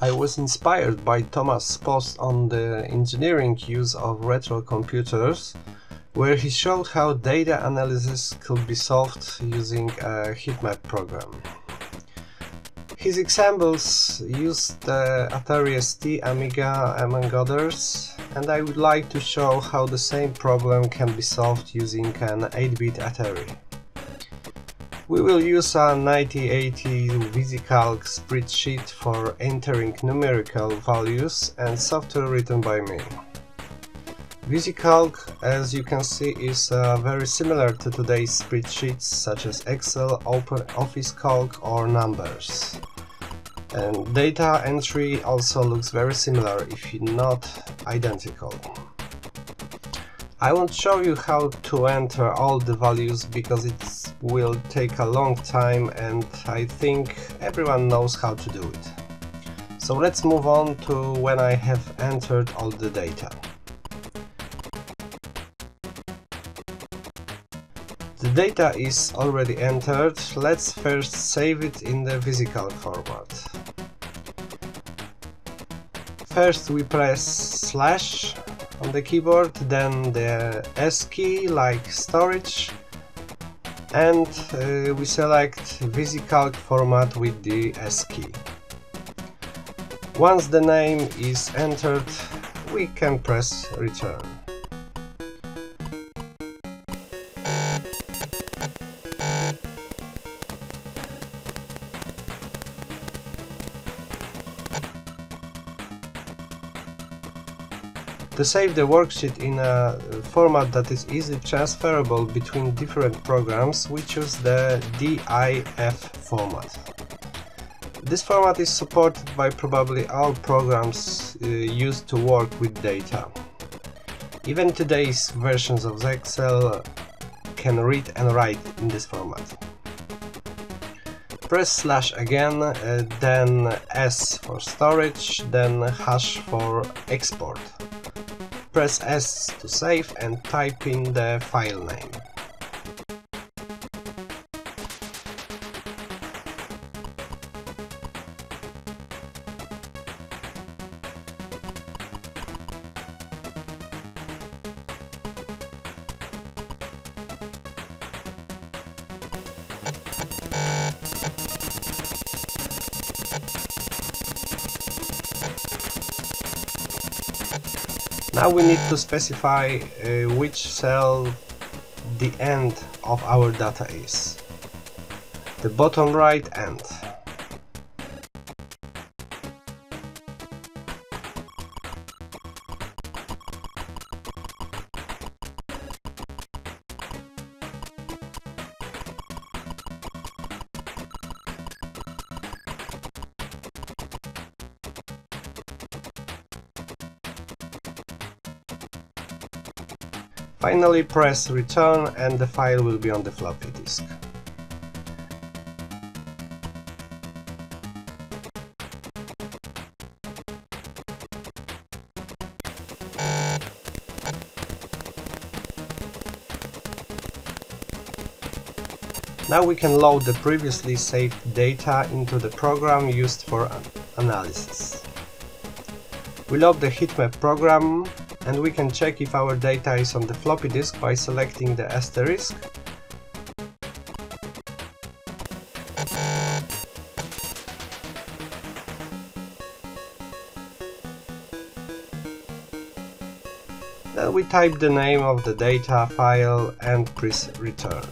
I was inspired by Thomas' post on the engineering use of retro computers, where he showed how data analysis could be solved using a heatmap program. His examples used the Atari ST, Amiga, among others, and I would like to show how the same problem can be solved using an 8-bit Atari. We will use a 9080 VisiCalc spreadsheet for entering numerical values and software written by me. VisiCalc, as you can see, is very similar to today's spreadsheets such as Excel, OpenOffice Calc or Numbers. And data entry also looks very similar, if not identical. I won't show you how to enter all the values because it will take a long time and I think everyone knows how to do it. So let's move on to when I have entered all the data. The data is already entered, let's first save it in the VisiCalc format. First we press slash on the keyboard, then the S key like storage, and we select VisiCalc format with the S key. Once the name is entered, we can press return. To save the worksheet in a format that is easily transferable between different programs, we choose the DIF format. This format is supported by probably all programs used to work with data. Even today's versions of Excel can read and write in this format. Press slash again, then S for storage, then hash for export. Press S to save and type in the file name. Now we need to specify which cell the end of our data is. The bottom right end. Finally, press return and the file will be on the floppy disk. Now we can load the previously saved data into the program used for analysis. We load the heatmap program, and we can check if our data is on the floppy disk by selecting the asterisk. Then we type the name of the data file and press return.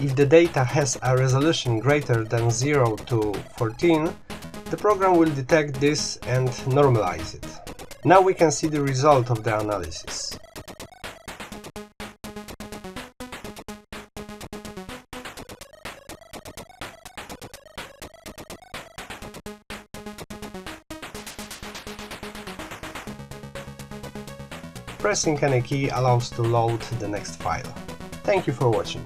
If the data has a resolution greater than 0 to 14, the program will detect this and normalize it. Now we can see the result of the analysis. Pressing any key allows to load the next file. Thank you for watching.